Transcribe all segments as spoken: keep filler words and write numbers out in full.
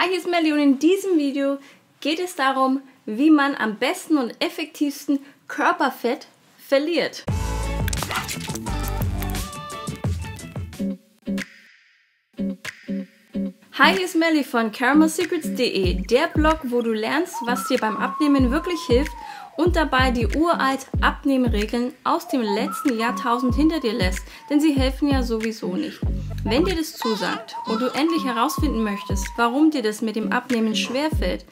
Hi, hier ist Melli und in diesem Video geht es darum, wie man am besten und effektivsten Körperfett verliert. Hi, hier ist Melli von Caramel Secrets punkt de, der Blog, wo du lernst, was dir beim Abnehmen wirklich hilft und dabei die uralt Abnehmregeln aus dem letzten Jahrtausend hinter dir lässt, denn sie helfen ja sowieso nicht. Wenn dir das zusagt und du endlich herausfinden möchtest, warum dir das mit dem Abnehmen schwerfällt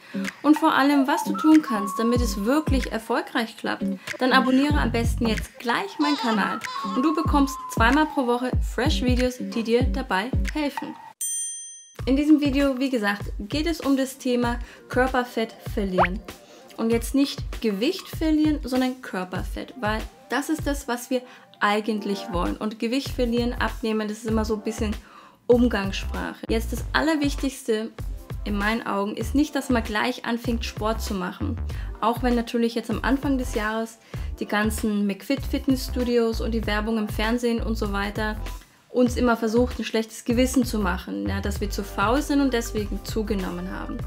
und vor allem, was du tun kannst, damit es wirklich erfolgreich klappt, dann abonniere am besten jetzt gleich meinen Kanal und du bekommst zweimal pro Woche fresh Videos, die dir dabei helfen. In diesem Video, wie gesagt, geht es um das Thema Körperfett verlieren. Und jetzt nicht Gewicht verlieren, sondern Körperfett, weil das ist das, was wir eigentlich wollen. Und Gewicht verlieren, abnehmen, das ist immer so ein bisschen Umgangssprache. Jetzt das Allerwichtigste in meinen Augen ist nicht, dass man gleich anfängt, Sport zu machen. Auch wenn natürlich jetzt am Anfang des Jahres die ganzen McFit Fitnessstudios und die Werbung im Fernsehen und so weiter uns immer versucht, ein schlechtes Gewissen zu machen, ja, dass wir zu faul sind und deswegen zugenommen haben.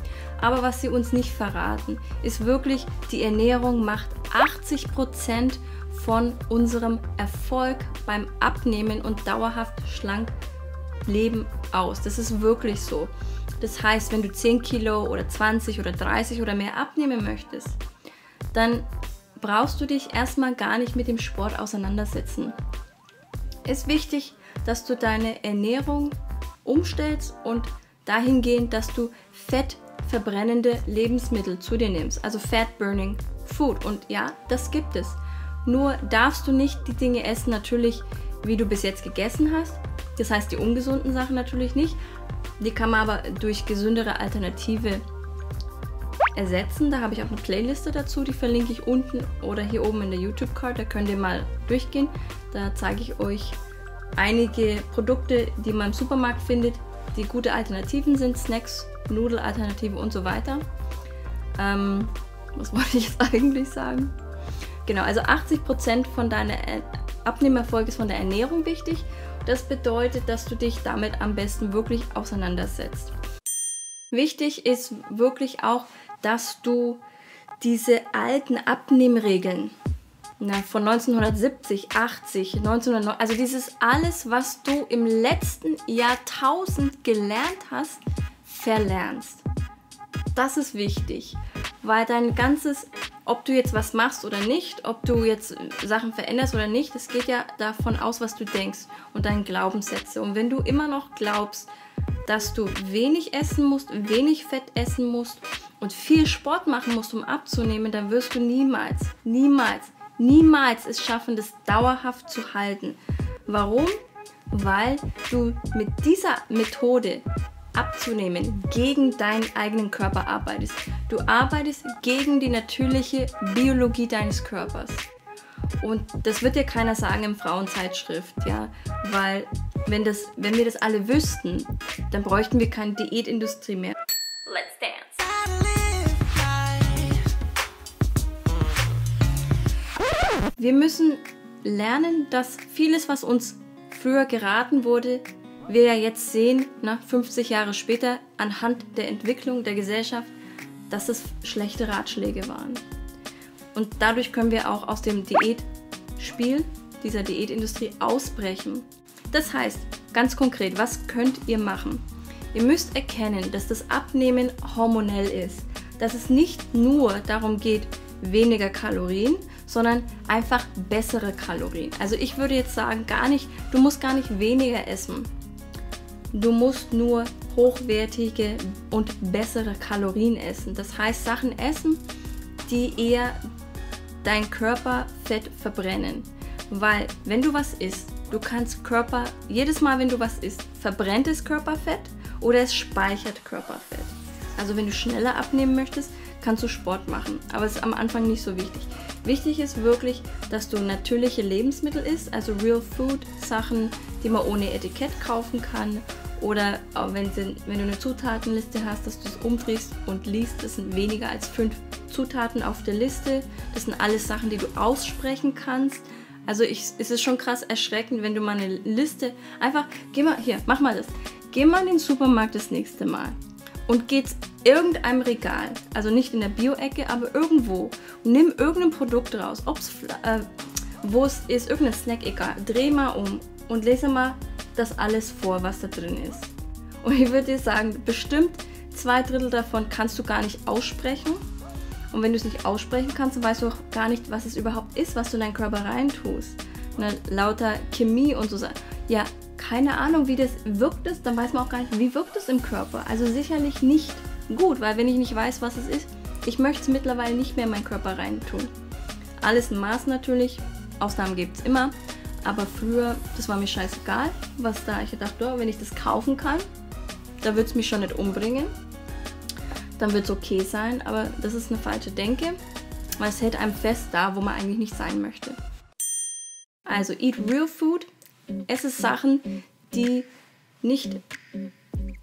Aber was sie uns nicht verraten, ist wirklich, die Ernährung macht achtzig Prozent von unserem Erfolg beim Abnehmen und dauerhaft schlank leben aus. Das ist wirklich so. Das heißt, wenn du zehn Kilo oder zwanzig oder dreißig oder mehr abnehmen möchtest, dann brauchst du dich erstmal gar nicht mit dem Sport auseinandersetzen. Ist wichtig, dass du deine Ernährung umstellst und dahingehend, dass du fettverbrennende Lebensmittel zu dir nimmst, also Fat Burning Food. Und ja, das gibt es. Nur darfst du nicht die Dinge essen, natürlich, wie du bis jetzt gegessen hast. Das heißt, die ungesunden Sachen natürlich nicht. Die kann man aber durch gesündere Alternative ersetzen. Da habe ich auch eine Playliste dazu, die verlinke ich unten oder hier oben in der YouTube-Card. Da könnt ihr mal durchgehen. Da zeige ich euch einige Produkte, die man im Supermarkt findet, die gute Alternativen sind, Snacks, Nudelalternative und so weiter. Ähm, was wollte ich jetzt eigentlich sagen? Genau, also achtzig Prozent von deiner Abnehmerfolg ist von der Ernährung wichtig. Das bedeutet, dass du dich damit am besten wirklich auseinandersetzt. Wichtig ist wirklich auch, dass du diese alten Abnehmregeln Na, von neunzehnhundertsiebzig, achtzig, neunzehnhundertneunzig, also dieses alles, was du im letzten Jahrtausend gelernt hast, verlernst. Das ist wichtig, weil dein ganzes, ob du jetzt was machst oder nicht, ob du jetzt Sachen veränderst oder nicht, es geht ja davon aus, was du denkst und deine Glaubenssätze. Und wenn du immer noch glaubst, dass du wenig essen musst, wenig Fett essen musst und viel Sport machen musst, um abzunehmen, dann wirst du niemals, niemals, niemals es schaffen, das dauerhaft zu halten. Warum? Weil du mit dieser Methode abzunehmen gegen deinen eigenen Körper arbeitest. Du arbeitest gegen die natürliche Biologie deines Körpers. Und das wird dir keiner sagen im Frauenzeitschrift, ja, weil wenn, das, wenn wir das alle wüssten, dann bräuchten wir keine Diätindustrie mehr. Let's dance. Wir müssen lernen, dass vieles, was uns früher geraten wurde, wir ja jetzt sehen, na, fünfzig Jahre später, anhand der Entwicklung der Gesellschaft, dass es schlechte Ratschläge waren. Und dadurch können wir auch aus dem Diätspiel, dieser Diätindustrie, ausbrechen. Das heißt, ganz konkret, was könnt ihr machen? Ihr müsst erkennen, dass das Abnehmen hormonell ist, dass es nicht nur darum geht, weniger Kalorien, sondern einfach bessere Kalorien. Also ich würde jetzt sagen, gar nicht, du musst gar nicht weniger essen. Du musst nur hochwertige und bessere Kalorien essen. Das heißt, Sachen essen, die eher dein Körperfett verbrennen. Weil wenn du was isst, du kannst Körper, jedes Mal, wenn du was isst, verbrennt es Körperfett oder es speichert Körperfett. Also wenn du schneller abnehmen möchtest, kannst du Sport machen, aber es ist am Anfang nicht so wichtig. Wichtig ist wirklich, dass du natürliche Lebensmittel isst, also Real Food Sachen, die man ohne Etikett kaufen kann oder auch wenn, wenn du eine Zutatenliste hast, dass du es umdrehst und liest, das sind weniger als fünf Zutaten auf der Liste, das sind alles Sachen, die du aussprechen kannst. Also ich, es ist schon krass erschreckend, wenn du mal eine Liste, einfach, geh mal, hier, mach mal das, geh mal in den Supermarkt das nächste Mal und geht's irgendeinem Regal, also nicht in der Bio-Ecke, aber irgendwo, und nimm irgendein Produkt raus, ob's, äh, wo es ist, irgendein Snack, egal, dreh mal um und lese mal das alles vor, was da drin ist. Und ich würde dir sagen, bestimmt zwei Drittel davon kannst du gar nicht aussprechen. Und wenn du es nicht aussprechen kannst, dann weißt du auch gar nicht, was es überhaupt ist, was du in deinen Körper reintust. Ne, lauter Chemie und so. Ja, keine Ahnung, wie das wirkt es, dann weiß man auch gar nicht, wie wirkt es im Körper. Also sicherlich nicht gut, weil wenn ich nicht weiß, was es ist, ich möchte es mittlerweile nicht mehr in meinen Körper reintun. Alles in Maß natürlich, Ausnahmen gibt es immer. Aber früher, das war mir scheißegal, was da. Ich dachte, oh, wenn ich das kaufen kann, da wird es mich schon nicht umbringen. Dann wird es okay sein, aber das ist eine falsche Denke, weil es hält einem fest da, wo man eigentlich nicht sein möchte. Also eat real food, esse Sachen, die nicht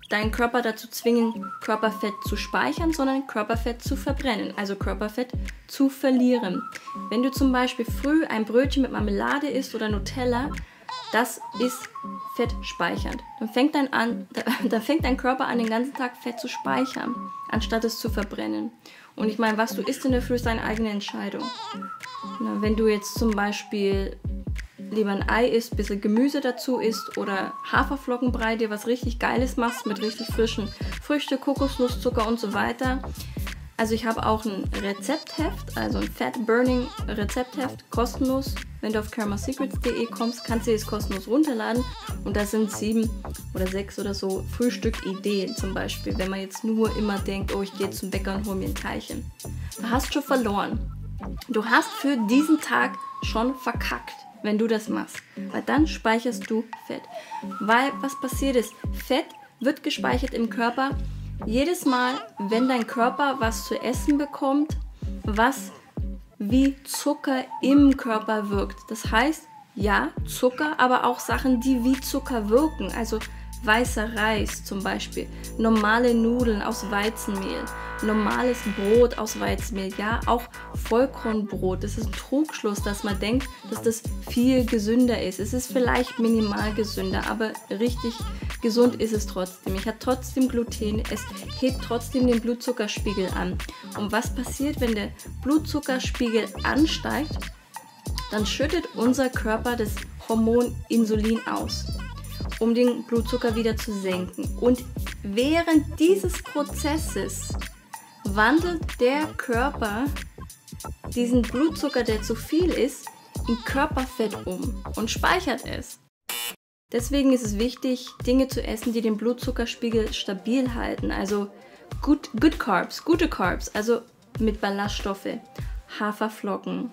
deinen Körper dazu zwingen, Körperfett zu speichern, sondern Körperfett zu verbrennen, also Körperfett zu verlieren. Wenn du zum Beispiel früh ein Brötchen mit Marmelade isst oder Nutella, das ist fettspeichernd. Dann fängt dein, an, da, da fängt dein Körper an, den ganzen Tag Fett zu speichern, anstatt es zu verbrennen. Und ich meine, was du isst in der Früh ist deine eigene Entscheidung. Na, wenn du jetzt zum Beispiel lieber ein Ei isst, ein bisschen Gemüse dazu isst oder Haferflockenbrei, dir was richtig Geiles machst mit richtig frischen Früchten, Kokosnusszucker und so weiter. Also ich habe auch ein Rezeptheft, also ein Fat Burning Rezeptheft, kostenlos. Wenn du auf Caramel Secrets punkt de kommst, kannst du das kostenlos runterladen. Und da sind sieben oder sechs oder so Frühstückideen zum Beispiel, wenn man jetzt nur immer denkt, oh, ich gehe zum Bäcker und hole mir ein Teilchen. Du hast schon verloren. Du hast für diesen Tag schon verkackt, wenn du das machst. Weil dann speicherst du Fett. Weil was passiert ist, Fett wird gespeichert im Körper. Jedes Mal, wenn dein Körper was zu essen bekommt, was wie Zucker im Körper wirkt. Das heißt, ja, Zucker, aber auch Sachen, die wie Zucker wirken. Also weißer Reis zum Beispiel, normale Nudeln aus Weizenmehl, normales Brot aus Weizenmehl, ja, auch Vollkornbrot. Das ist ein Trugschluss, dass man denkt, dass das viel gesünder ist. Es ist vielleicht minimal gesünder, aber richtig gesund ist es trotzdem. Es hat trotzdem Gluten, es hebt trotzdem den Blutzuckerspiegel an. Und was passiert, wenn der Blutzuckerspiegel ansteigt? Dann schüttet unser Körper das Hormon Insulin aus, um den Blutzucker wieder zu senken. Und während dieses Prozesses wandelt der Körper diesen Blutzucker, der zu viel ist, in Körperfett um und speichert es. Deswegen ist es wichtig, Dinge zu essen, die den Blutzuckerspiegel stabil halten. Also good, good Carbs, gute Carbs, also mit Ballaststoffe, Haferflocken.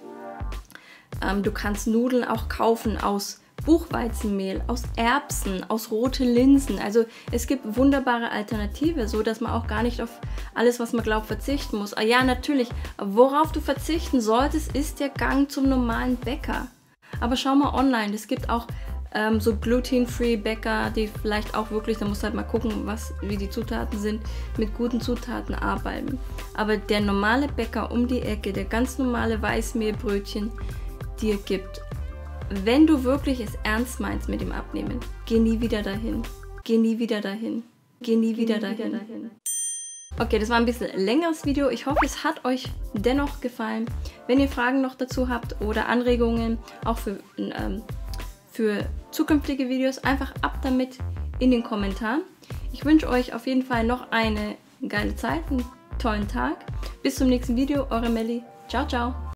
Ähm, du kannst Nudeln auch kaufen aus Buchweizenmehl, aus Erbsen, aus rote Linsen. Also es gibt wunderbare Alternative, so dass man auch gar nicht auf alles, was man glaubt, verzichten muss. Ah ja, natürlich, worauf du verzichten solltest, ist der Gang zum normalen Bäcker. Aber schau mal online, es gibt auch ähm, so gluten-free Bäcker, die vielleicht auch wirklich, da musst du halt mal gucken, was, wie die Zutaten sind, mit guten Zutaten arbeiten. Aber der normale Bäcker um die Ecke, der ganz normale Weißmehlbrötchen dir gibt. Wenn du wirklich es ernst meinst mit dem Abnehmen, geh nie wieder dahin. Geh nie wieder dahin. Geh nie wieder dahin. Okay, das war ein bisschen längeres Video. Ich hoffe, es hat euch dennoch gefallen. Wenn ihr Fragen noch dazu habt oder Anregungen, auch für, ähm, für zukünftige Videos, einfach ab damit in den Kommentaren. Ich wünsche euch auf jeden Fall noch eine geile Zeit, einen tollen Tag. Bis zum nächsten Video. Eure Melli. Ciao, ciao.